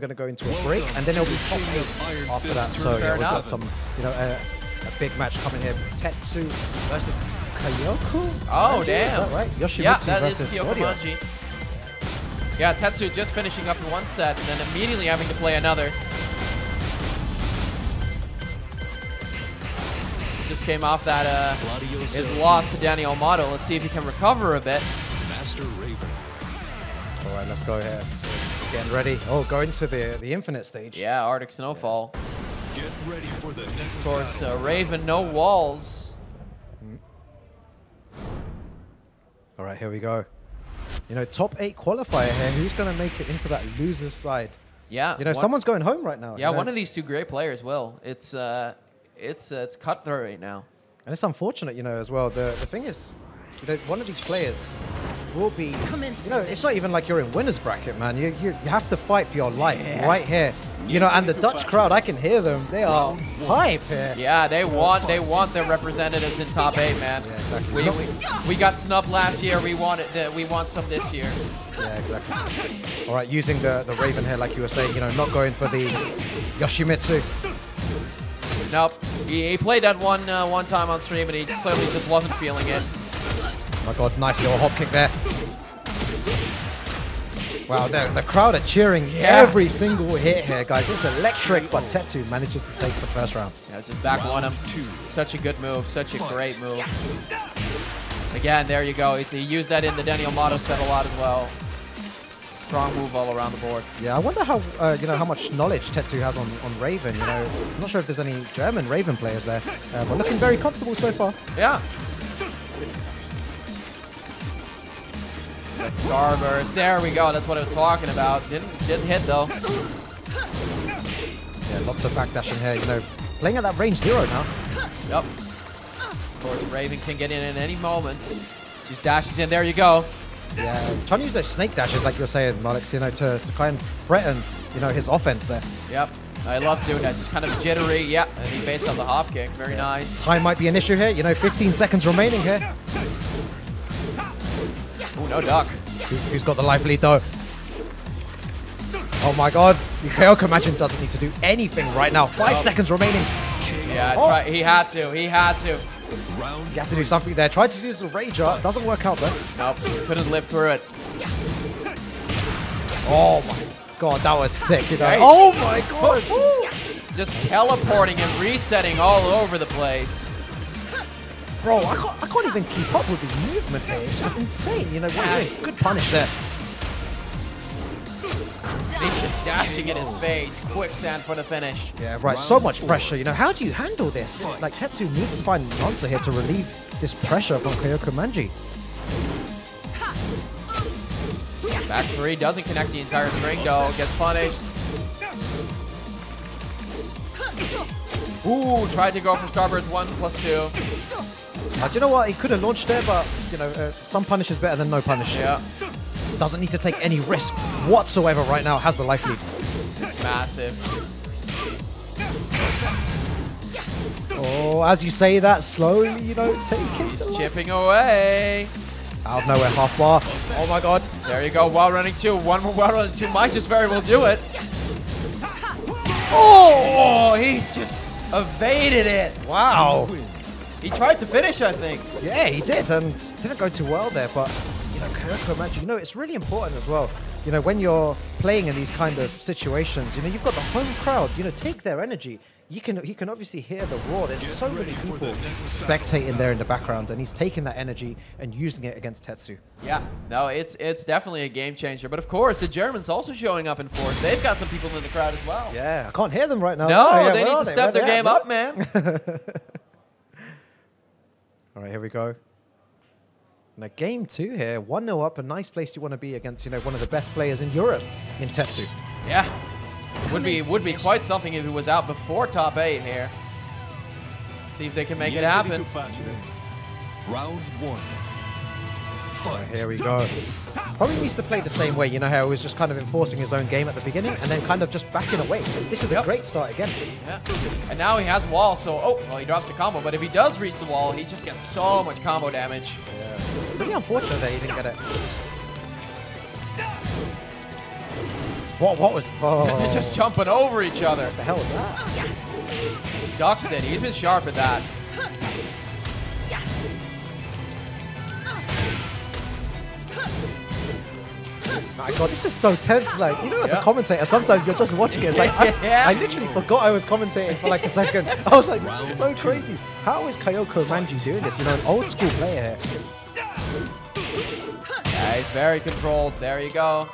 We're going to go into a break, and then it'll be top 8 after that. So yeah, we've got some, you know, a big match coming here. Tetsu versus Kayoku. Oh, Manjii, damn. Is that right? Yoshimitsu versus Kyoko Manjii. Yeah, Tetsu just finishing up in one set, and then immediately having to play another. Just came off that his loss to Daniel Modo. Let's see if he can recover a bit. Master Raven. All right, let's go here. Getting ready. Oh, going to the infinite stage. Yeah, Arctic Snowfall. Get ready for the next of course, Raven, no walls. All right, here we go. You know, top 8 qualifier here. Who's going to make it into that loser's side? Yeah. You know, someone's going home right now. Yeah, you know? One of these two great players will. It's cutthroat right now. And it's unfortunate, you know, as well. The thing is, you know, one of these players will be, you know, it's not even like you're in winner's bracket, man. You have to fight for your life right here. You know, and the Dutch crowd, I can hear them. They are hype here. Yeah, they want their representatives in top 8, man. Yeah, exactly. We got snubbed last year. We want some this year. Yeah, exactly. All right, using the Raven here, like you were saying, you know, not going for the Yoshimitsu. Nope. He played that one time on stream, and he clearly just wasn't feeling it. Oh my god, nice little hop kick there. Wow, the crowd are cheering every single hit here, guys. It's electric, but Tetsu manages to take the first round. Yeah, just back one up. Such a good move. Such a great move. Again, there you go. He used that in the Daniel Modo set a lot as well. Strong move all around the board. Yeah, I wonder how you know, how much knowledge Tetsu has on Raven. You know, I'm not sure if there's any German Raven players there, but looking very comfortable so far. Yeah. The starburst. There we go. That's what I was talking about. Didn't hit though. Yeah, lots of backdashing here. You know, playing at that range 0 now. Yep. Of course, Raven can get in at any moment. Just dashes in. There you go. Yeah, trying to use those snake dashes, like you're saying, Malex, you know, to kind of threaten, you know, his offense there. Yep, he loves doing that, just kind of jittery, yeah, and he baits on the hop kick, very nice. Time might be an issue here, you know, 15 seconds remaining here. Oh, no duck. Who's got the life lead, though? Oh my god, Kyoko Manjii doesn't need to do anything right now, 5 seconds remaining. Yeah, he had to. You have to do something there. Tried to use the Rager. Doesn't work out though. Nope. Couldn't live through it. Oh my god. That was sick. You know? Oh my god. Woo. Just teleporting and resetting all over the place. Bro, I can't even keep up with his movement here. It's just insane. You know, good punish there. He's just dashing in his face. Quicksand for the finish. Yeah, right. So much pressure. You know, how do you handle this? Like, Tetsu needs to find an answer here to relieve this pressure from Kyoko Manjii. Back 3 doesn't connect the entire string, though. Gets punished. Ooh, tried to go for starburst 1+2. Do you know what? He could have launched there, but, you know, some punish is better than no punish. Yeah. Doesn't need to take any risk whatsoever right now. Has the life lead. It's massive. Oh, as you say that, slowly, you know, take it. He's chipping away. Out of nowhere, half bar. Oh my god. There you go. While running 2. One more while running 2. Might just very well do it. Oh, he's just evaded it. Wow. He tried to finish, I think. Yeah, he did, and didn't go too well there, but... Kyoko Manjii, you know, it's really important as well, you know, when you're playing in these kind of situations, you know, you've got the home crowd, you know, take their energy. You can obviously hear the roar. There's so many people spectating there in the background, and he's taking that energy and using it against Tetsu. Yeah, no, it's definitely a game changer. But of course, the Germans also showing up in force. They've got some people in the crowd as well. Yeah, I can't hear them right now. No, they need to step their game up, man. All right, here we go. Now, game 2 here, 1-0 up, a nice place you want to be against, you know, one of the best players in Europe, in Tetsu. Yeah, would be quite something if he was out before top 8 here. See if they can make it happen. Round 1. Here we go. Probably needs to play the same way, you know, how he was just kind of enforcing his own game at the beginning and then kind of just backing away. This is a great start again. Yeah. And now he has wall, so, well, he drops the combo, but if he does reach the wall, he just gets so much combo damage. Yeah. Pretty unfortunate that he didn't get it. What was... They're just jumping over each other. What the hell was that? Duck City. He's been sharp at that. My God, this is so tense. Like, you know, as a commentator, sometimes you're just watching it. It's like, I literally forgot I was commentating for like a second. I was like, this is so crazy. How is Kyoko Manjii doing this? You know, an old school player here. Yeah, he's very controlled. There you go.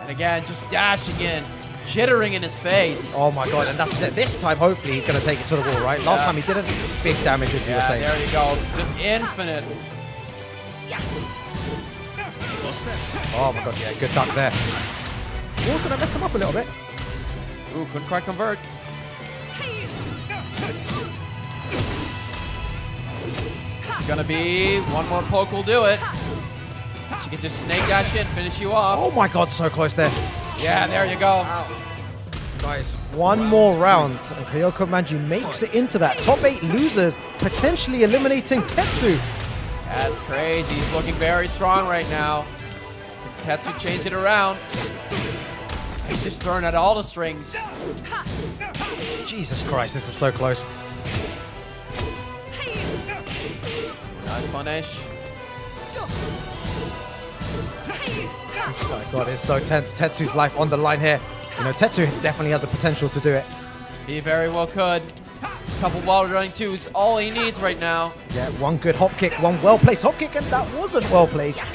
And again, just dashing in, jittering in his face. Oh my God, and that's it. This time, hopefully, he's going to take it to the wall, right? Last time he didn't. Big damage, as you were saying. There you go. Just infinite. Oh my God, yeah, good duck there. Wall's gonna mess him up a little bit. Ooh, couldn't quite convert. It's gonna be one more poke will do it. She can just snake dash in, finish you off. Oh my God, so close there. Yeah, there you go. Wow. Nice. One more round, and Kyoko Manjii makes it into that top 8 losers, potentially eliminating Tetsu. That's crazy. He's looking very strong right now. Tetsu changed it around. He's just throwing at all the strings. Jesus Christ, this is so close. Nice punish. Oh my God, it's so tense. Tetsu's life on the line here. You know, Tetsu definitely has the potential to do it. He very well could. Couple wall running two is all he needs right now. Yeah, one good hop kick, one well-placed hop kick, and that wasn't well-placed.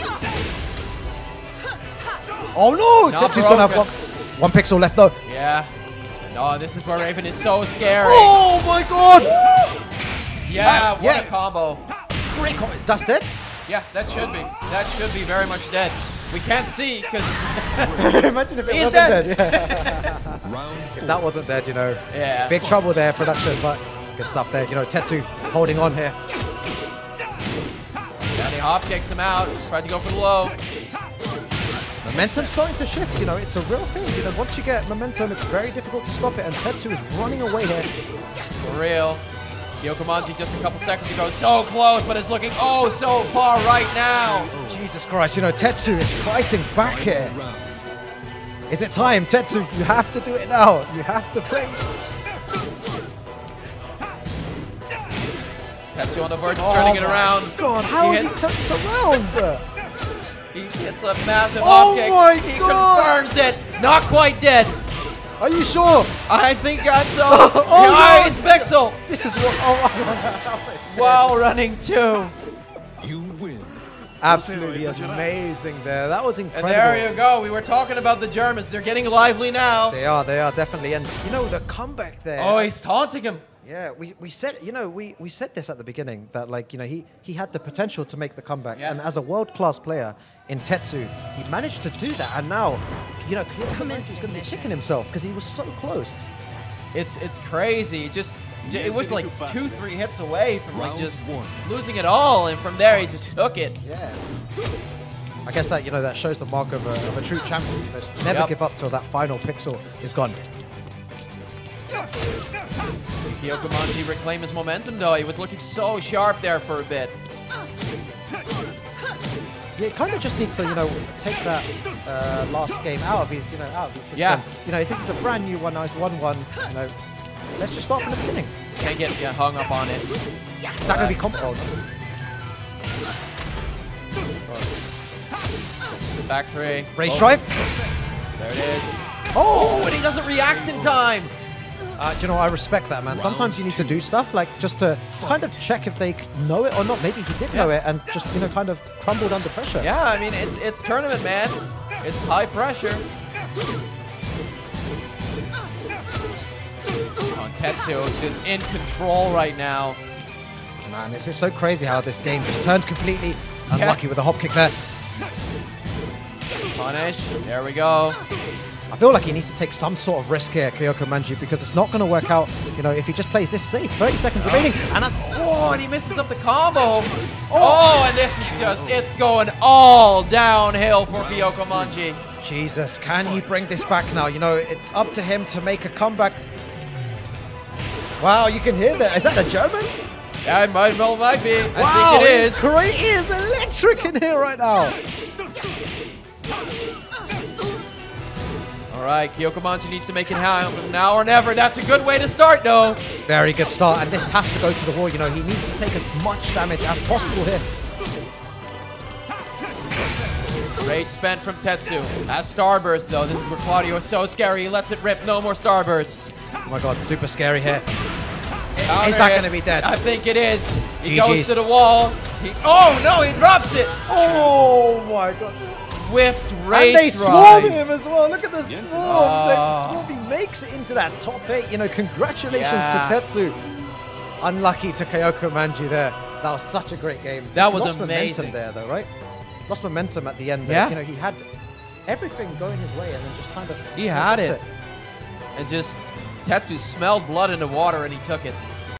Oh no! Tetsu's gonna have one pixel left though. Yeah. No, this is where Raven is so scary. Oh my God! Woo! Yeah, what a combo. Great combo. That's dead? Yeah, that should be. That should be very much dead. We can't see because imagine if it wasn't dead. Yeah. If that wasn't dead, you know. Yeah. Big trouble there, production, but good stuff there. You know, Tetsu holding on here. Danny hop kicks him out. Tried to go for the low. Momentum's starting to shift, you know, it's a real thing. You know, once you get momentum, it's very difficult to stop it, and Tetsu is running away here. For real. Kyoko Manjii just a couple seconds ago, so close, but it's looking oh so far right now. Jesus Christ, you know, Tetsu is fighting back here. Is it time, Tetsu? You have to do it now. You have to play. Tetsu on the verge of turning it around. God, how is he turning around? He gets a massive off kick. Oh my God. He confirms it. Not quite dead. Are you sure? I think I'm so. Nice pixel. This is what. Wow, running two. You win. Absolutely amazing there. That was incredible. And there you go. We were talking about the Germans. They're getting lively now. They are. They are definitely. And you know the comeback there. Oh, he's taunting him. Yeah, we said, you know, we said this at the beginning, that, like, you know, he had the potential to make the comeback. Yeah. And as a world-class player in Tetsu, he managed to do that. And now, you know, Kyoko Manjii's going to be kicking himself because he was so close. It's crazy. It was like 2-3 hits away from, like, just losing it all. And from there, he just took it. Yeah. I guess that, you know, that shows the mark of a true champion. You know, never give up till that final pixel is gone. Kyoko Manjii reclaimed his momentum though. He was looking so sharp there for a bit. Yeah, he kind of just needs to, you know, take that last game out of his, you know, out of his system. Yeah. You know, this is the brand new one. Nice 1-1. You know, let's just start from the beginning. Can't get hung up on it. It's not gonna be compound. Back three. Race drive. There it is. Oh, but he doesn't react in time. Do you know, I respect that, man. Sometimes you need to do stuff, like, just to kind of check if they know it or not. Maybe he did know it and just, you know, kind of crumbled under pressure. Yeah, I mean, it's tournament, man. It's high pressure. Oh, Tetsu is just in control right now. Man, this is so crazy how this game just turned completely. Unlucky with a hop kick there. Punish. There we go. I feel like he needs to take some sort of risk here, Kyoko Manjii, because it's not going to work out, you know, if he just plays this safe. 30 seconds remaining, and that's... Oh, and he misses up the combo. Oh, and this is just... It's going all downhill for Kyoko Manjii. Jesus, can he bring this back now? You know, it's up to him to make a comeback. Wow, you can hear that. Is that the Germans? Yeah, it might well be. I think it is. It is electric in here right now. All right, Kyoko Manjii needs to make it happen now or never. That's a good way to start, though. Very good start, and this has to go to the wall. You know, he needs to take as much damage as possible here. Great spend from Tetsu. That's Starburst, though. This is where Claudio is so scary. He lets it rip. No more Starburst. Oh, my God. Super scary here. Is that going to be dead? I think it is. He goes to the wall. Oh, no. He drops it. Oh, my God. Whiffed rage. And they swarm him as well. Look at the swarm. Oh. The swarm, he makes it into that top 8. You know, congratulations to Tetsu. Unlucky to Kyoko Manjii there. That was such a great game. That was amazing. Momentum there, though, right? Lost momentum at the end. But you know, he had everything going his way, and then just kind of he had it. And just Tetsu smelled blood in the water, and he took it.